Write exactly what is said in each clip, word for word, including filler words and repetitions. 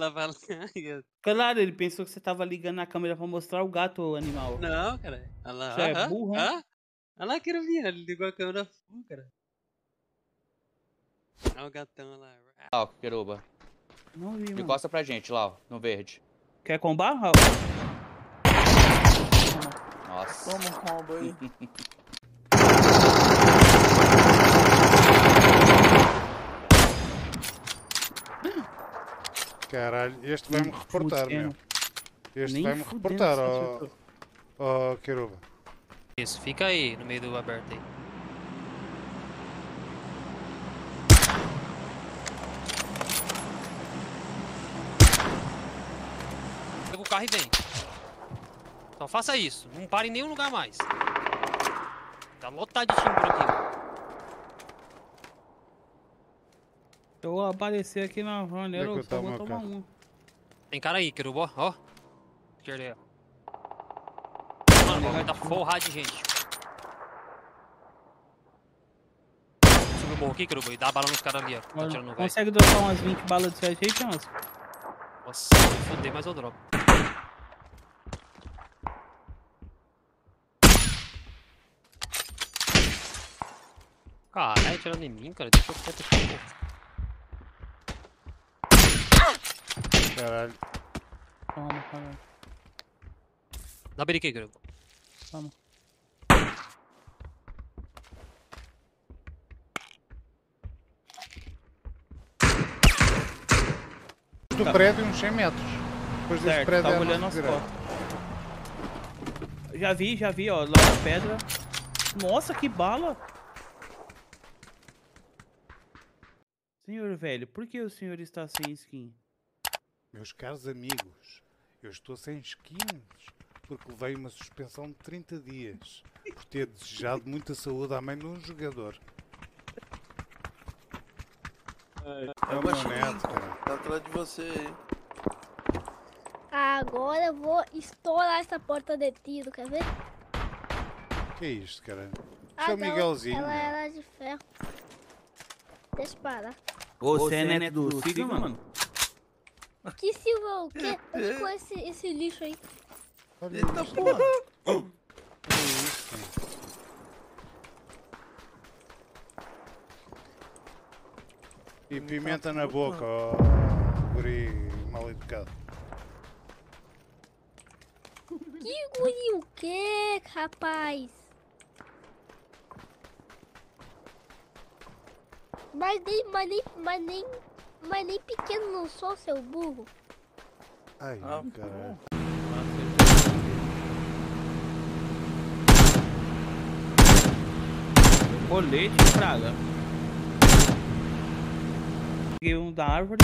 Lavar lá. Claro, ele pensou que você tava ligando a câmera pra mostrar o gato ou o animal. Não, cara. Olha lá. Você é burro, hein? Olha lá, quero ver. Ele ligou a câmera full, cara. Olha o gatão lá. Lá, ó, Keruba. Não vi, mano. Encosta pra gente lá, ó, no verde. Quer combar, Raul? Nossa. Toma um combo aí. Caralho, este vai-me reportar, Fudendo. meu. Este vai-me reportar, ó. Ó, Keruba. Isso, fica aí, no meio do aberto aí. Pega o carro e vem. Só faça isso, não pare em nenhum lugar mais. Tá lotado de time por aqui, mano. Eu vou aparecer aqui na janela, eu só vou tomar um. Tem cara aí, Keruba, ó. Esquerda aí, ó. Mano, vai tá forrado de gente. Subiu o morro aqui, Keruba, e dá a bala nos caras ali, ó. Tá atirando no velho. Consegue dropar umas vinte balas de sete aí, Chance? Nossa, eu vou foder, mas eu dropo. Caralho, atirando em mim, cara. Deixa eu ficar aqui. Caralho. Toma, caralho. Dá beriquei, Grego. Toma. Do tá. prédio uns cem metros. Depois desse prédio é olhando nossa porta. Já vi, já vi, ó. Lá na pedra. Nossa, que bala. Senhor velho, por que o senhor está sem skin? Meus caros amigos, eu estou sem skins porque levei uma suspensão de trinta dias por ter desejado muita saúde à mãe de um jogador. É, é o meu neto, cara. Tá atrás de você aí. Agora eu vou estourar essa porta de tiro, quer ver? Que é isto, cara? Isso é o Miguelzinho. Ela era de ferro. Deixa eu parar. Você é neto do Siga, mano? Que Silva, o que? Onde ficou esse, esse lixo aí? Eita porra! E pimenta na boca, ó. Guri mal educado. Que guri o que, rapaz? Mas nem, mas nem, mas nem. Mas nem pequeno não sou, seu burro. Ai, ah, caralho. Colete de praga. Peguei um da árvore.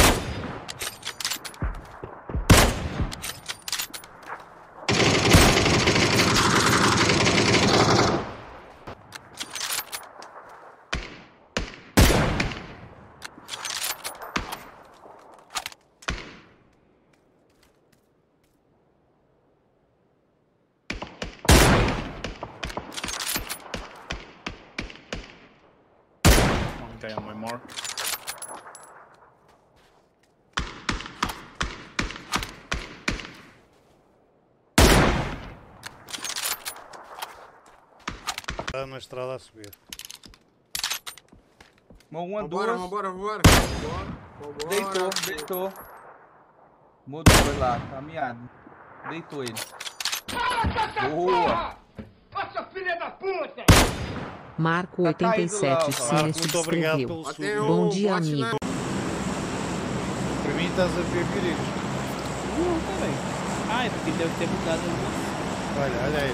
On my mark. Tá na estrada a subir. Uma, duas. Vambora, vambora, vambora. Deitou, deitou. Mudou lá, caminhado. Deitou ele. Boa! Nossa filha da puta! Marco oitenta e sete se inscreveu. Bom dia, amigo. Pra mim estás a ver perigo. Não, também. Ah, é porque deve ter mudado a Olha, olha aí.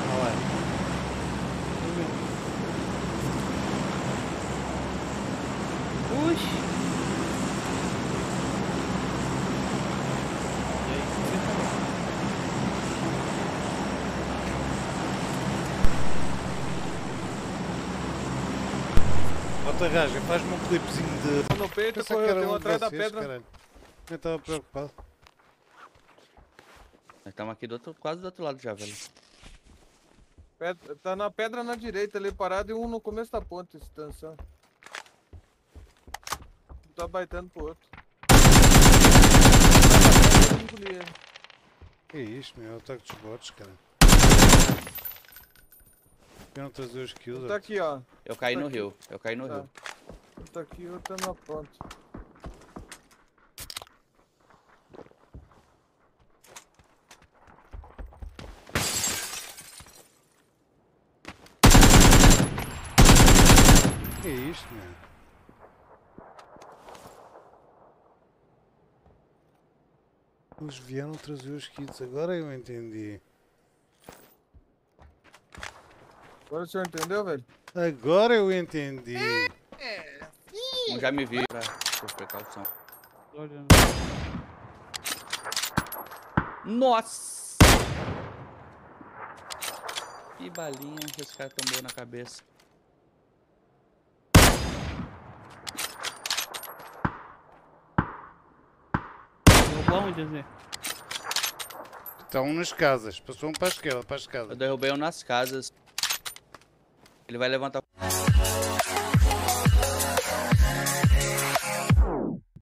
Olha lá. Puxa. Faz-me um clipezinho de... No peito, correu atrás da pedra. Caralho. Eu estava preocupado. Nós estamos aqui do outro, quase do outro lado já, velho. Pedra, tá na pedra na direita ali, parado, e um no começo da ponte, esse dançando. Tá baitando pro outro. mulher. Que é isto, meu? É o ataque dos bots, cara. Pena três dois kills. Tá aqui, ó. Eu caí tá no aqui. rio. Eu caí no tá. rio. Tá aqui, eu tô na ponte. Que é isto, meu? Eles vieram trazer os kits, agora eu entendi. Agora o senhor entendeu, velho? Agora eu entendi. Não já me vi pra precaução. Nossa! Que balinha que esse cara tomou na cabeça. Estão nas casas, passou um para a esquerda, para as casas. Eu derrubei um nas casas. Ele vai levantar.